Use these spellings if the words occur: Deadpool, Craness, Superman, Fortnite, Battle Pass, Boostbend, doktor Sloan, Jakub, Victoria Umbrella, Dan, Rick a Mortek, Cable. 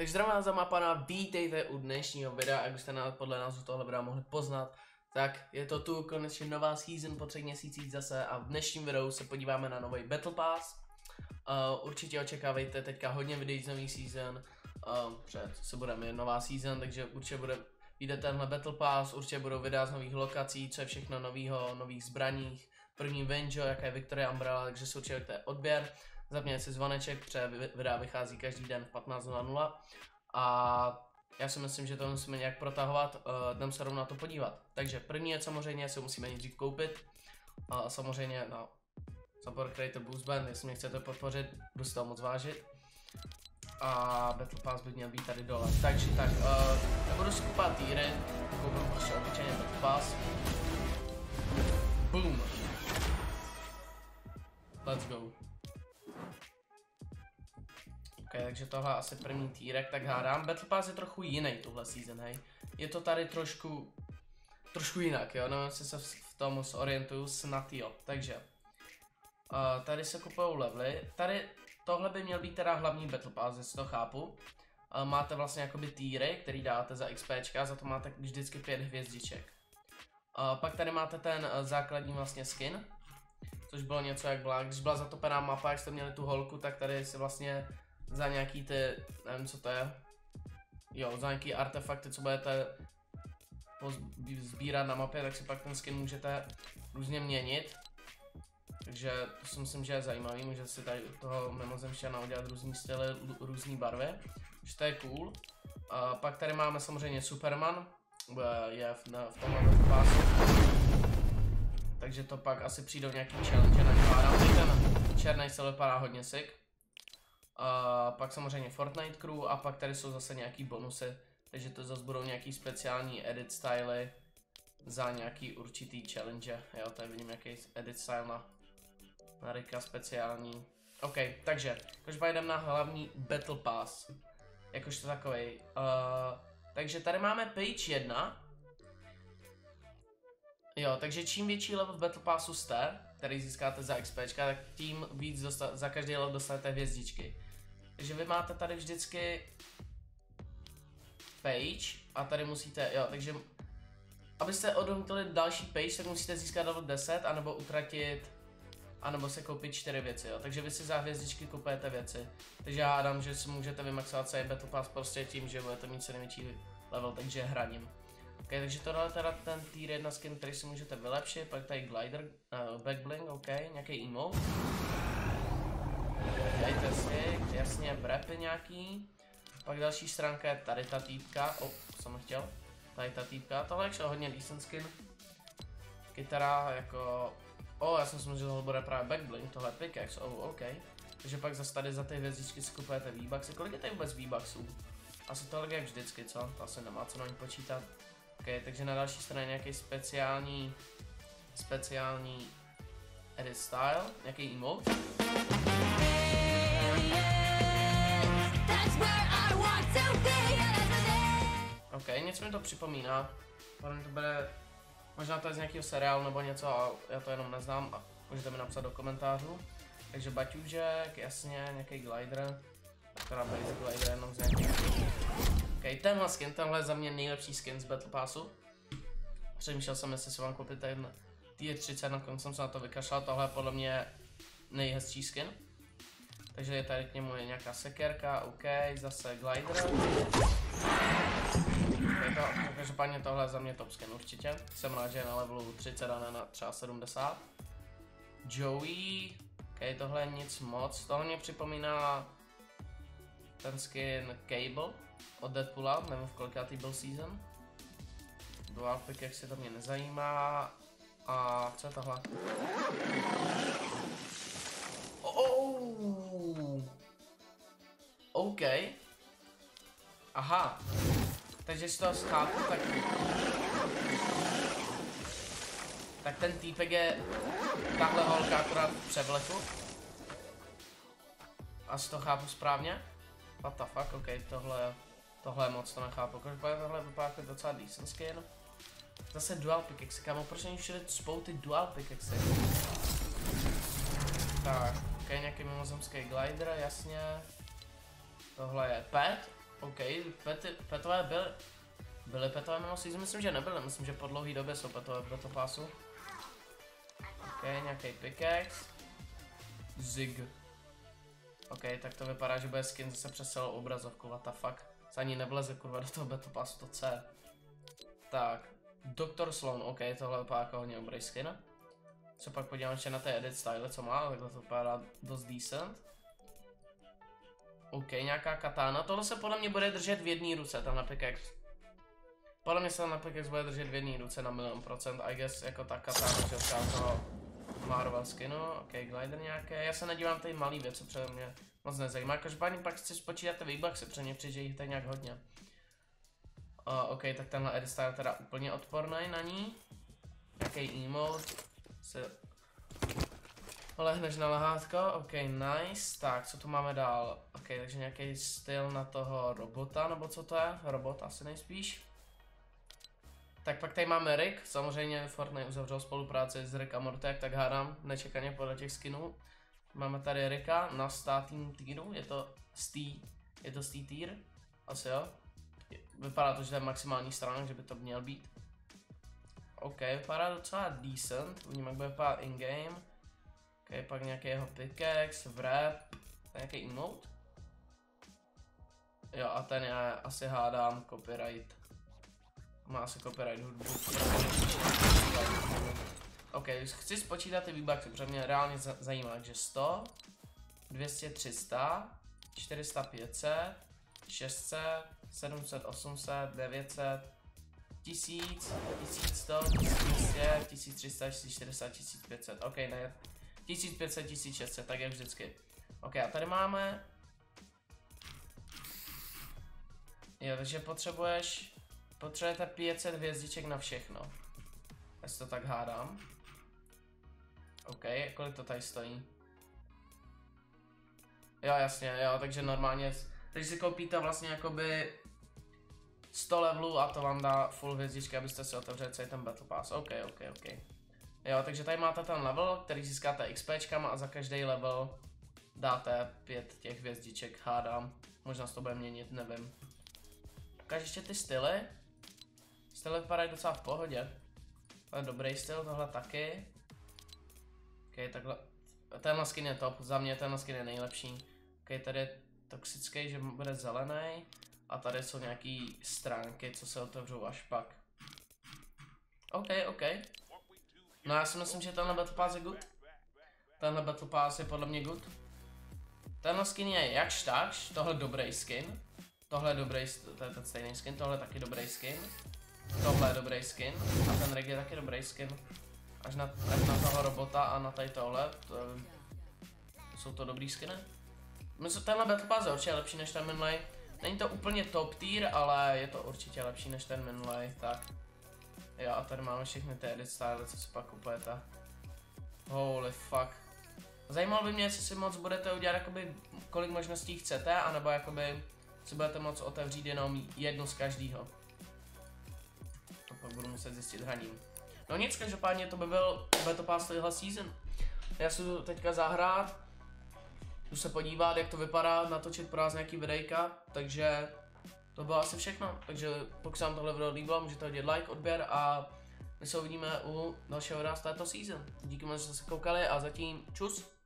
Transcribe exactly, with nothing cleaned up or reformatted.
Takže zdravím vás, má pana, vítejte u dnešního videa. A když jste nás podle nás tohle videa mohli poznat, tak je to tu konečně nová season po třech měsících zase a v dnešním videu se podíváme na nový Battle Pass. Uh, určitě očekávejte teďka hodně videí z nových season, uh, před se budeme nová season, takže určitě bude jde tenhle Battle Pass, určitě budou videa z nových lokací, co je všechno novýho, nových zbraních, první Venjo, jaká je Victoria Umbrella, takže si určitě dejte odběr. Zapněte si zvoneček, protože videa vychází každý den v patnáct nula nula a já si myslím, že to musíme nějak protahovat, jdem se rovnou na to podívat. Takže první je samozřejmě, si musíme nejdřív koupit a samozřejmě na no, Support Creator Boost Band, jestli mě chcete podpořit, budu si toho moc vážit. A Battle Pass by měl být tady dole, takže tak, uh, nebudu si kupovat týry, koupím prostě obyčejně Battle Pass. Boom! Let's go! Okay, takže tohle asi první týrek, tak hádám. Battle Pass je trochu jiný tuhle season, hej. Je to tady trošku, trošku jinak, jo, nevím, jestli se v tom zorientuju, snad jo. Takže, uh, tady se kupujou levely, tady tohle by měl být teda hlavní Battle Pass, jestli to chápu. Uh, máte vlastně jakoby týry, který dáte za XPčka, za to máte vždycky pět hvězdiček. Uh, pak tady máte ten uh, základní vlastně skin, což bylo něco jak byla, když byla zatopená mapa, jak jste měli tu holku, tak tady si vlastně za nějaký ty, nevím co to je, jo, za nějaký artefakty, co budete sbírat na mapě, tak si pak ten skin můžete různě měnit. Takže to si myslím, že je zajímavý, můžete si tady toho mimozemšťana udělat různý styly, různé barvy, takže to je cool. A pak tady máme samozřejmě Superman, je v, na, v tomhle pásu, takže to pak asi přijde nějaký challenge, nakládám si ten černý se vypadá hodně sick. Uh, pak samozřejmě Fortnite crew a pak tady jsou zase nějaký bonusy, takže to zase budou nějaký speciální edit styly za nějaký určitý challenge. Jo, tady vidím jaký edit style na, na Ricka speciální. OK, takže, každopádně jdem na hlavní Battle Pass, jakož to takovej. Uh, takže tady máme page jedna. Jo, takže čím větší level v Battle Passu jste, který získáte za XPčka, tak tím víc dosta, za každý level dostanete hvězdičky. Takže vy máte tady vždycky page a tady musíte, jo, takže abyste odmítli další page, tak musíte získat level deset, anebo utratit, anebo se koupit čtyři věci, jo. Takže vy si za hvězdičky kupujete věci. Takže já dám, že si můžete vymaxovat celý Battle Pass prostě tím, že budete mít co největší level, takže hraním. OK, takže tohle je teda ten tier jedna skin, který si můžete vylepšit, pak tady glider, uh, backbling, OK, nějaký emote. Dejte si, jasně, brepy nějaký. Pak další stránka je tady ta týpka, o, oh, jsem chtěl, tady ta týpka, tohle je hodně decent skin. Kytara jako, o, oh, já jsem si myslel, že tohle bude právě backbling, tohle je pickaxe, oh, OK. Takže pak zase tady za ty hvězdičky si kupujete V-bucksy, kolik je tady vůbec V-bucksů? Asi tohle je vždycky, co? To asi nemá co na ní počítat. Okay, takže na další straně nějaký speciální, speciální edit style, nějaký emote. OK, něco mi to připomíná, to bude, možná to je z nějakého seriálu nebo něco a já to jenom neznám a můžete mi napsat do komentářů. Takže baťůžek, jasně, nějaký glider, akorát basic glider jenom z nějakého. Okay, tenhle skin, tenhle je za mě nejlepší skin z Battle Passu. Přemýšlel jsem, jestli si vám koupit ten tier třicet, nakonec jsem se na to vykašlal, tohle je podle mě nejhezčí skin. Takže je tady k němu je nějaká sekerka, OK, zase glider. Okay, to, každopádně tohle je za mě top skin určitě, jsem rád, že je na levelu třicet a ne na třeba sedmdesát. Joey, okay, tohle je nic moc, tohle mě připomíná ten skin Cable od Deadpoola, nevím v kolikátý byl season. Dual pick, jak se to mě nezajímá. A co je tohle? Oh. OK. Aha. Takže si to schápu, tak... Tak ten týpek je tahle holka akorát v převleku. Asi to chápu správně. What the fuck, OK, tohle, tohle je moc, to nechápu. Každopádně tohle vypadá jako docela decent skin. Zase dual pickaxe, kámo, proč není všude spou ty dual pickaxe? Tak, OK, nějaký mimozemský glider, jasně. Tohle je pet, OK, pety, petové byly, byly petové mimo season? Myslím, že nebyly, myslím, že po dlouhý době jsou petové do toho pásu. OK, nějaký pickaxe. Zig. OK, tak to vypadá, že bude skin zase přes celou obrazovku, what the fuck. Se ani nevleze kurva do toho beta pasu, to C. Tak, doktor Sloan, OK, tohle vypadá jako hodně dobrý skin. Co pak podívám ještě na té edit style, co má, takhle to vypadá dost decent. OK, nějaká katana, tohle se podle mě bude držet v jedné ruce, tenhle pickaxe. Podle mě se tenhle pickaxe bude držet v jedné ruce na milion procent, I guess jako ta katana, že třeba toho Marvel skinu, OK, glider nějaké, já se nedívám tady malý věc, co přede mě moc nezajímá, každopádně pak chci spočítat ty V-Bucksy, před mě přijde jich tady nějak hodně. Uh, OK, tak tenhle edit style teda úplně odporný na ní. Nějaký emote, se lehneš na lehátko, OK, nice, tak co tu máme dál, OK, takže nějaký styl na toho robota, nebo co to je, robot asi nejspíš. Tak pak tady máme Rick, samozřejmě Fortnite uzavřel spolupráci s Rick a Mortek, tak hádám nečekaně podle těch skinů. Máme tady Ricka na státním týru, je to stý, je to stý týr, asi jo. Vypadá to, že to je maximální strana, že by to měl být. OK, vypadá docela decent, uvidíme jak bude vypadat in-game. OK, pak nějaký jeho pickaxe, wrap, nějaký emote. Jo a ten já asi hádám copyright. Má asi copyright hudbu. OK, chci spočítat ty výbaky, protože mě reálně zajímá, takže sto, dvě stě, tři sta, čtyři sta, pět set, šest set, sedm set, osm set, devět set, tisíc, tisíc sto, tisíc dvě stě, tisíc tři sta, tisíc čtyři sta, tisíc pět set. OK, ne, tisíc pět set, tisíc šest set, tak jak vždycky. OK, a tady máme. Jo, takže potřebuješ. Potřebujete pět set hvězdiček na všechno. Já si to tak hádám. OK, kolik to tady stojí? Jo, jasně, jo, takže normálně. Takže si koupíte vlastně jakoby sto levelů a to vám dá full hvězdičky, abyste si otevřeli celý ten battle pass. OK, OK, OK. Jo, takže tady máte ten level, který získáte XPčkama a za každý level dáte pět těch hvězdiček, hádám. Možná se to bude měnit, nevím. Ukáž ještě ty styly. Styly vypadají docela v pohodě. To je dobrý styl, tohle taky. OK, takhle. Tenhle skin je top, za mě tenhle skin je nejlepší. OK, tady je toxický, že bude zelený. A tady jsou nějaký stránky, co se otevřou až pak. OK, OK. No já si myslím, že tenhle battle pass je good. Tenhle battle pass je podle mě good. Tenhle skin je jakž takž, tohle dobrý skin. Tohle je dobrý, to je ten stejný skin, tohle je taky dobrý skin. Tohle je dobrý skin a ten Rick je taky dobrý skin. Až na, až na toho robota a na tady tohle, to, jsou to dobrý skiny. Myslím, tenhle battle pass je určitě lepší než ten minulý. Není to úplně top tier, ale je to určitě lepší než ten minulý, tak. Jo a tady máme všechny ty edit style, co si pak kupujete. Holy fuck. Zajímalo by mě, jestli si moc budete udělat jakoby, kolik možností chcete, anebo jakoby si budete moc otevřít jenom jednu z každého. To pak budu muset zjistit hraním. No nic, každopádně to by byl beta pass tohle season. Já si jdu teďka zahrát, jdu se podívat, jak to vypadá, natočit pro vás nějaký videjka, takže to bylo asi všechno. Takže pokud se vám tohle video líbilo, můžete hodit like, odběr a my se uvidíme u dalšího videa z této season. Díky moc, že jste se koukali a zatím čus.